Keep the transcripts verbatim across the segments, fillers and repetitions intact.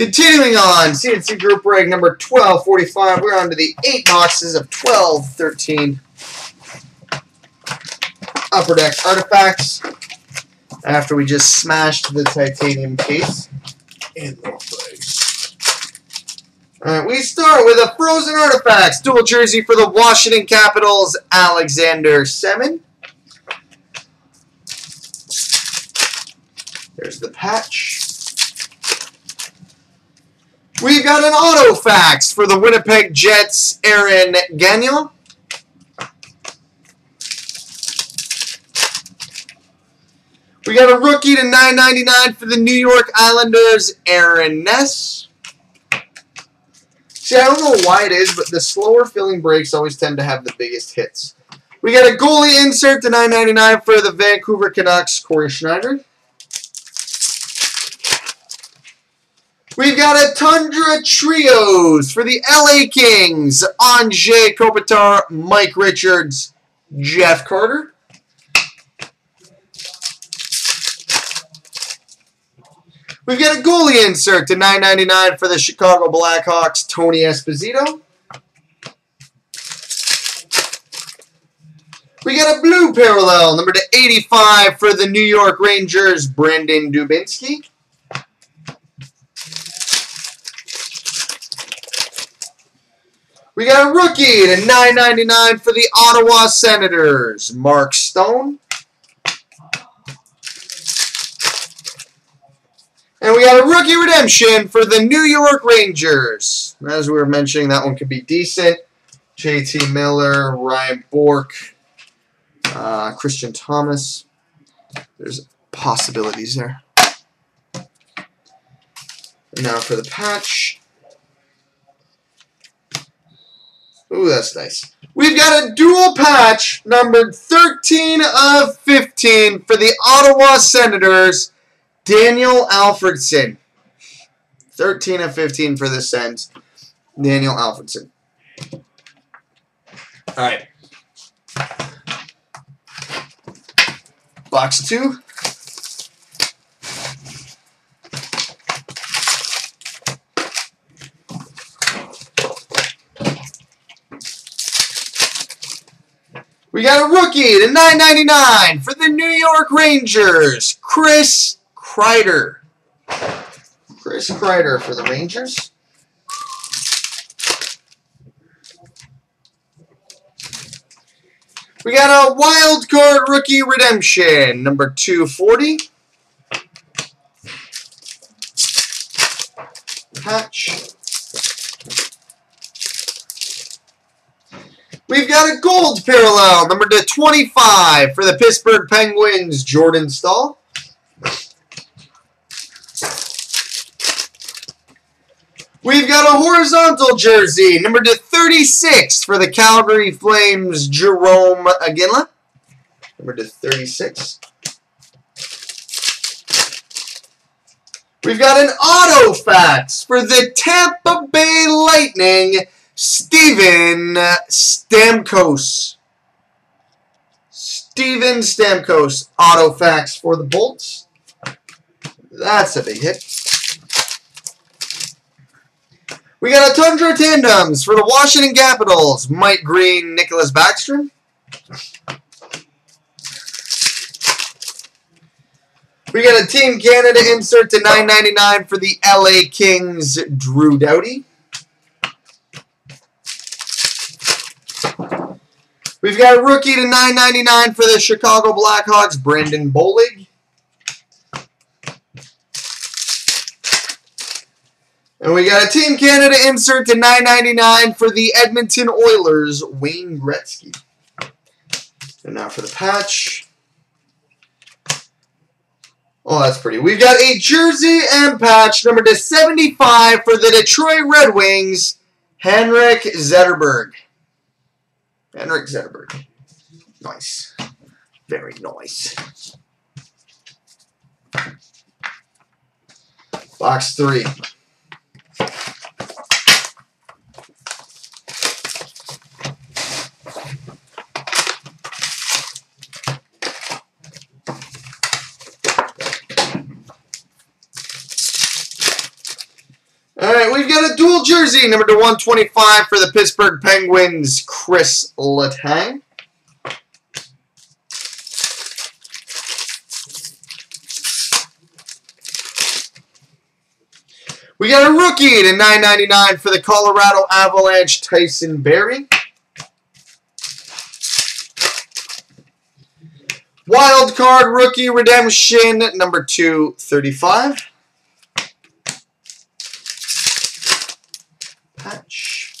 Continuing on, C N C group break number twelve forty-five. We're on to the eight boxes of twelve thirteen Upper Deck Artifacts after we just smashed the titanium case in the place. Alright, we start with a Frozen Artifacts dual jersey for the Washington Capitals, Alexander Semin. There's the patch. We've got an auto fax for the Winnipeg Jets, Aaron Gagnon. We got a rookie to nine ninety-nine for the New York Islanders, Aaron Ness. See, I don't know why it is, but the slower filling breaks always tend to have the biggest hits. We got a goalie insert to nine ninety-nine for the Vancouver Canucks, Corey Schneider. We've got a Tundra Trios for the L A Kings, Anze Kopitar, Mike Richards, Jeff Carter. We've got a goalie insert to nine ninety-nine for the Chicago Blackhawks, Tony Esposito. We got a blue parallel, number to eighty-five for the New York Rangers, Brandon Dubinsky. We got a rookie to nine ninety-nine for the Ottawa Senators, Mark Stone. And we got a rookie redemption for the New York Rangers. As we were mentioning, that one could be decent. J T Miller, Ryan Bork, uh, Christian Thomas. There's possibilities there. And now for the patch. Ooh, that's nice. We've got a dual patch, numbered thirteen of fifteen, for the Ottawa Senators, Daniel Alfredsson. thirteen of fifteen for the Sens, Daniel Alfredsson. All right. Box two. We got a rookie to nine ninety-nine for the New York Rangers, Chris Kreider. Chris Kreider for the Rangers. We got a wild card rookie redemption, number two forty. Patch. We've got a gold parallel, number to twenty-five, for the Pittsburgh Penguins, Jordan Staal. We've got a horizontal jersey, number to thirty-six, for the Calgary Flames, Jerome Iginla. Number to thirty-six. We've got an auto fax for the Tampa Bay Lightning, Steven Stamkos. Steven Stamkos, auto fax for the Bolts. That's a big hit. We got a Tundra Tandems for the Washington Capitals, Mike Green, Nicholas Backstrom. We got a Team Canada insert to nine ninety-nine for the L A Kings, Drew Doughty. We've got a rookie to nine ninety-nine for the Chicago Blackhawks, Brandon Bollig. And we got a Team Canada insert to nine ninety-nine for the Edmonton Oilers, Wayne Gretzky. And now for the patch. Oh, that's pretty. We've got a jersey and patch, number to seventy-five for the Detroit Red Wings, Henrik Zetterberg. Henrik Zetterberg. Nice. Very nice. Box three. All right, we've got a dual jersey, number to one twenty-five for the Pittsburgh Penguins, Chris Letang. We got a rookie to nine ninety-nine for the Colorado Avalanche, Tyson Barrie. Wild card rookie redemption, number two thirty-five. Patch.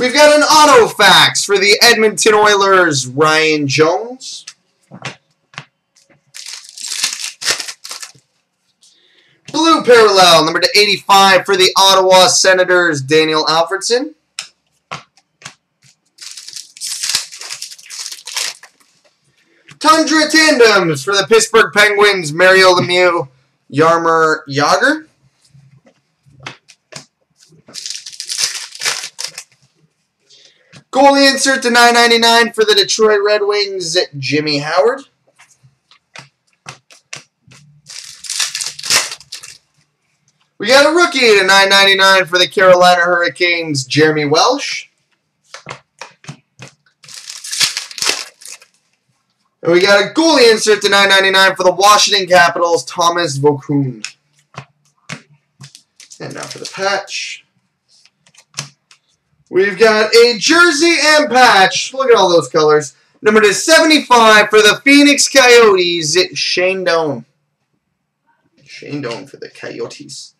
We've got an auto fax for the Edmonton Oilers, Ryan Jones. Blue parallel, number to eighty-five for the Ottawa Senators, Daniel Alfredsson. Tundra tandems for the Pittsburgh Penguins, Mario Lemieux, Jaromir Jagr. Goalie insert to nine ninety-nine for the Detroit Red Wings, Jimmy Howard. We got a rookie to nine ninety-nine for the Carolina Hurricanes, Jeremy Welsh. And we got a goalie insert to nine ninety-nine for the Washington Capitals, Thomas Vokoun. And now for the patch. We've got a jersey and patch. Look at all those colors. Number to seventy-five for the Phoenix Coyotes, it's Shane Doan. Shane Doan for the Coyotes.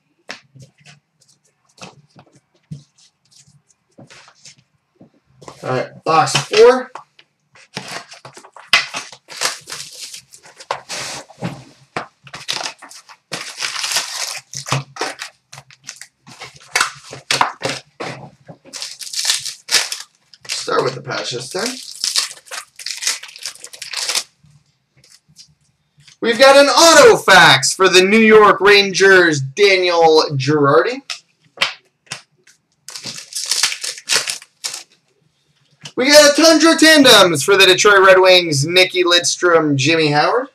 All right, box four. Start with the patch this time. We've got an auto fax for the New York Rangers, Daniel Girardi. We got a Tundra tandems for the Detroit Red Wings, Nicky Lidstrom, Jimmy Howard.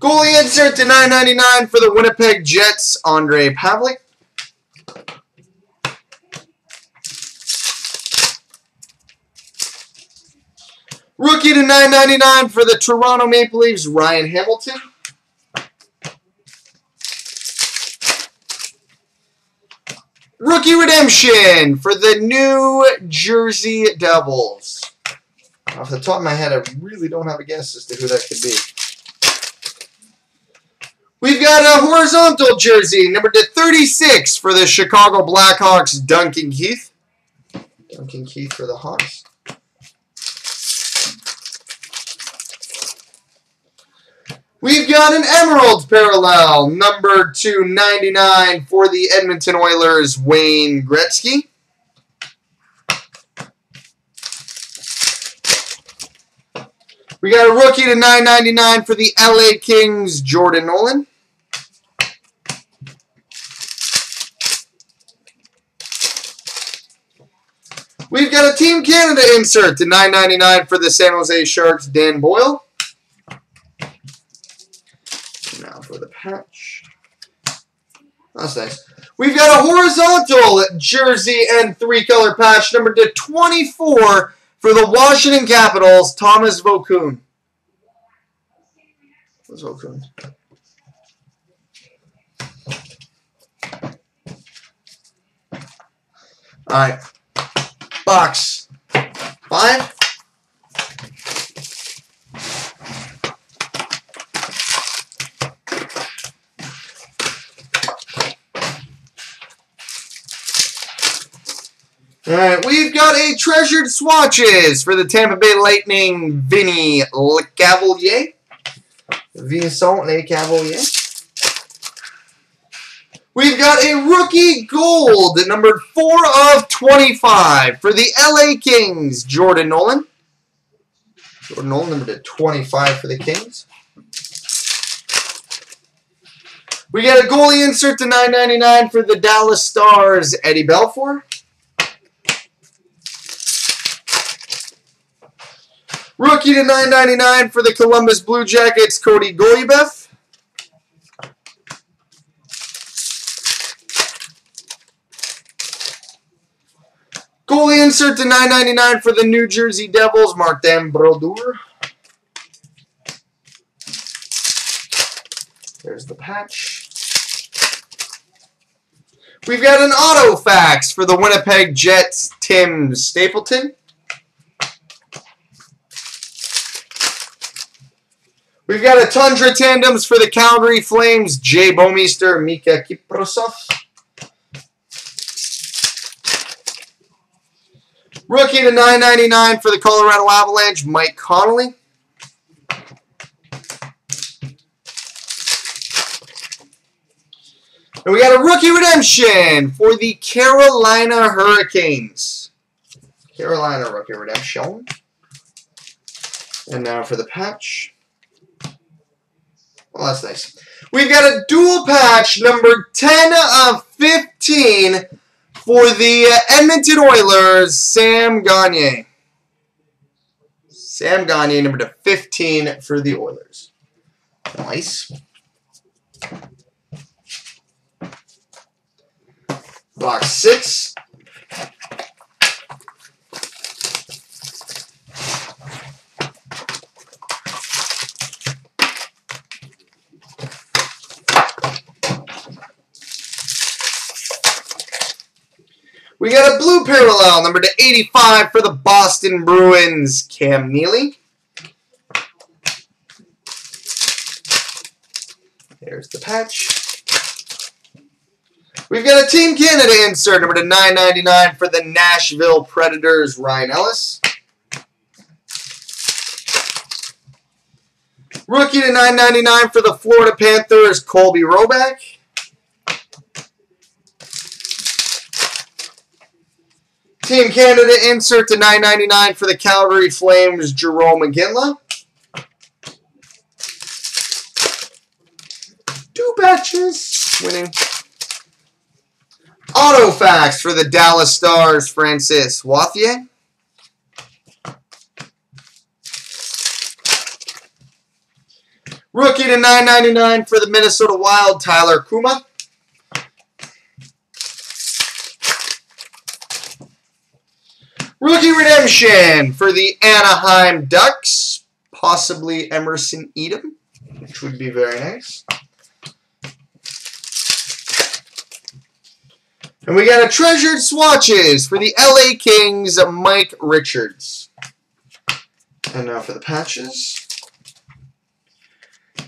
Goalie insert to nine ninety-nine for the Winnipeg Jets, Andre Pavlik. Rookie to nine ninety-nine for the Toronto Maple Leafs, Ryan Hamilton. Rookie redemption for the New Jersey Devils. Off the top of my head, I really don't have a guess as to who that could be. We've got a horizontal jersey, number to thirty-six for the Chicago Blackhawks, Duncan Keith. Duncan Keith for the Hawks. We've got an emerald parallel, number two ninety-nine for the Edmonton Oilers, Wayne Gretzky. We got a rookie to nine ninety-nine for the L A Kings, Jordan Nolan. We've got a Team Canada insert to nine ninety-nine for the San Jose Sharks, Dan Boyle. Now for the patch. That's nice. We've got a horizontal jersey and three-color patch, number to twenty-four for the Washington Capitals, Thomas Vokoun. What's Vokoun? All right. Box five. All right, we've got a Treasured Swatches for the Tampa Bay Lightning, Vinny LeCavalier. Vincent LeCavalier. We've got a Rookie Gold, number four of twenty-five for the L A Kings, Jordan Nolan. Jordan Nolan, number to twenty-five for the Kings. We got a goalie insert to nine ninety-nine for the Dallas Stars, Eddie Belfour. Rookie to nine ninety-nine for the Columbus Blue Jackets, Cody Goldiebeff. Goalie insert to nine ninety-nine for the New Jersey Devils, Martin Brodeur. There's the patch. We've got an auto fax for the Winnipeg Jets, Tim Stapleton. We've got a Tundra Tandems for the Calgary Flames, Jay Bouwmeester, Miikka Kiprusoff. Rookie to nine ninety-nine for the Colorado Avalanche, Mike Connolly. And we got a rookie redemption for the Carolina Hurricanes. Carolina rookie redemption. And now for the patch. Well, that's nice. We've got a dual patch, number ten of fifteen. For the Edmonton Oilers, Sam Gagner. Sam Gagner, number to fifteen for the Oilers. Nice. Box six. We got a blue parallel, number to eighty-five for the Boston Bruins, Cam Neely. There's the patch. We've got a Team Canada insert, number to nine ninety-nine for the Nashville Predators, Ryan Ellis. Rookie to nine ninety-nine for the Florida Panthers, Colby Roback. Team Canada insert to nine ninety-nine for the Calgary Flames, Jerome Iginla. Two batches. Winning. Autofax for the Dallas Stars, Francis Wauthier. Rookie to nine ninety-nine for the Minnesota Wild, Tyler Kuma. Rookie redemption for the Anaheim Ducks, possibly Emerson Edom, which would be very nice. And we got a treasured swatches for the L A Kings, Mike Richards. And now for the patches.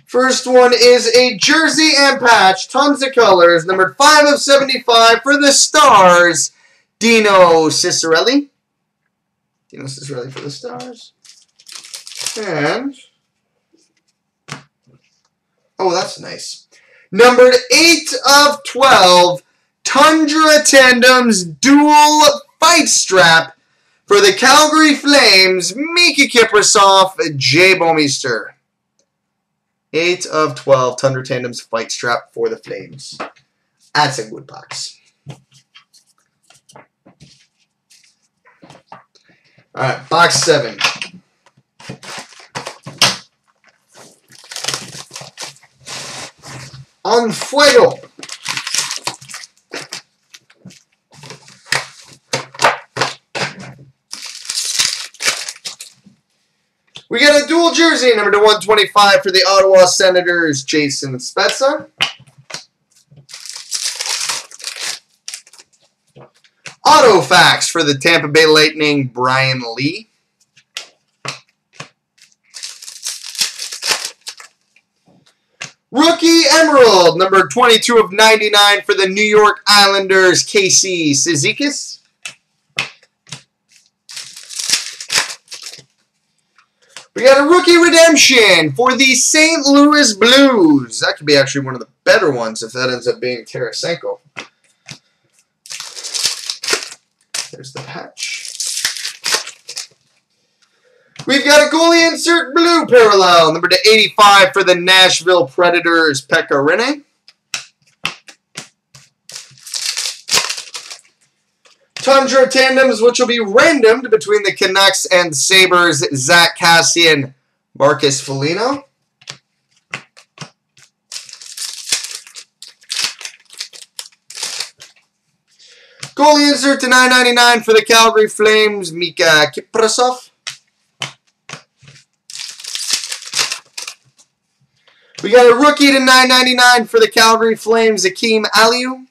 First one is a jersey and patch, tons of colors, numbered five of seventy-five for the Stars, Dino Ciccarelli. You know, this is really for the Stars. And, oh, that's nice. Numbered eight of twelve, Tundra Tandems Dual Fight Strap for the Calgary Flames, Miikka Kiprusoff, Jay Bouwmeester. eight of twelve, Tundra Tandems Fight Strap for the Flames. That's a good box. All right, box seven. On fuego. We got a dual jersey, number to one twenty-five for the Ottawa Senators, Jason Spezza. Autofax for the Tampa Bay Lightning, Brian Lee. Rookie Emerald, number twenty-two of ninety-nine for the New York Islanders, Casey Cizikas. We got a rookie redemption for the Saint Louis Blues. That could be actually one of the better ones if that ends up being Tarasenko. There's the patch. We've got a goalie insert blue parallel, number to eighty-five for the Nashville Predators, Pekka Rinne. Tundra Tandems, which will be randomed between the Canucks and Sabres, Zach Kassian, Marcus Foligno. Goalie insert to nine ninety-nine for the Calgary Flames, Miikka Kiprusoff. We got a rookie to nine ninety-nine for the Calgary Flames, Akeem Aliou.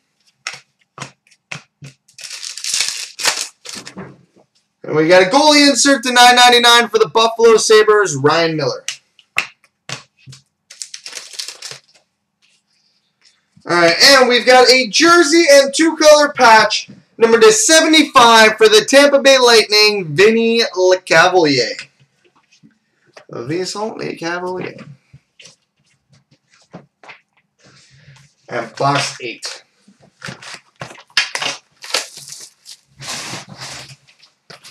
And we got a goalie insert to nine ninety-nine for the Buffalo Sabres, Ryan Miller. Alright, and we've got a jersey and two-color patch, number to seventy-five for the Tampa Bay Lightning, Vinny LeCavalier. Vincent LeCavalier. And box eight.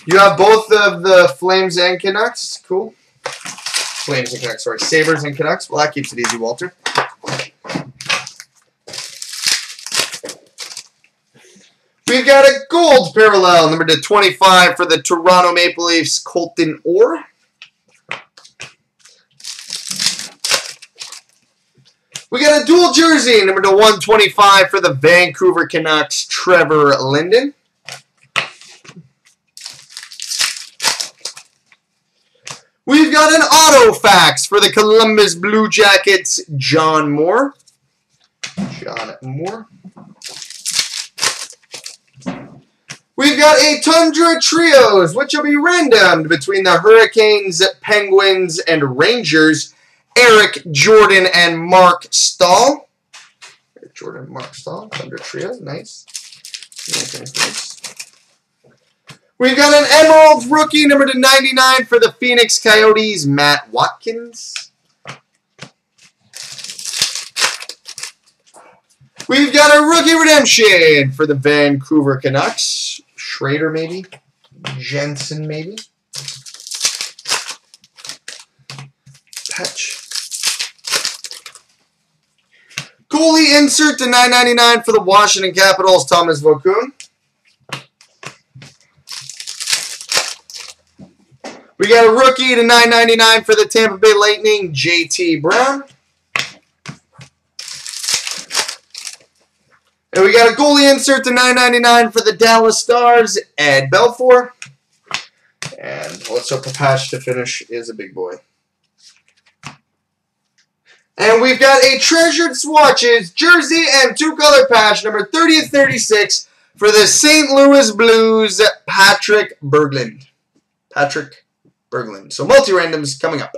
You have both of the Flames and Canucks. Cool. Flames and Canucks, sorry. Sabres and Canucks. Well, that keeps it easy, Walter. We've got a gold parallel, number to twenty-five for the Toronto Maple Leafs, Colton Orr. We got a dual jersey, number to one twenty-five for the Vancouver Canucks, Trevor Linden. We've got an auto fax for the Columbus Blue Jackets, John Moore. John Moore. We've got a Tundra Trios, which will be randomed between the Hurricanes, Penguins, and Rangers, Eric Jordan and Mark Staal. Eric Jordan, Mark Staal, Tundra Trio, nice. nice, nice, nice. We've got an Emeralds rookie, number to ninety-nine for the Phoenix Coyotes, Matt Watkins. We've got a rookie redemption for the Vancouver Canucks. Schrader, maybe. Jensen, maybe. Patch. Goalie insert to nine ninety-nine for the Washington Capitals, Thomas Vokoun. We got a rookie to nine ninety-nine for the Tampa Bay Lightning, J T Brown. And we got a goalie insert to nine ninety-nine for the Dallas Stars, Ed Belfour. And let's hope a patch to finish is a big boy. And we've got a Treasured Swatches jersey and two-color patch, number thirty of thirty-six, for the Saint Louis Blues, Patrick Berglund. Patrick Berglund. So multi-randoms coming up.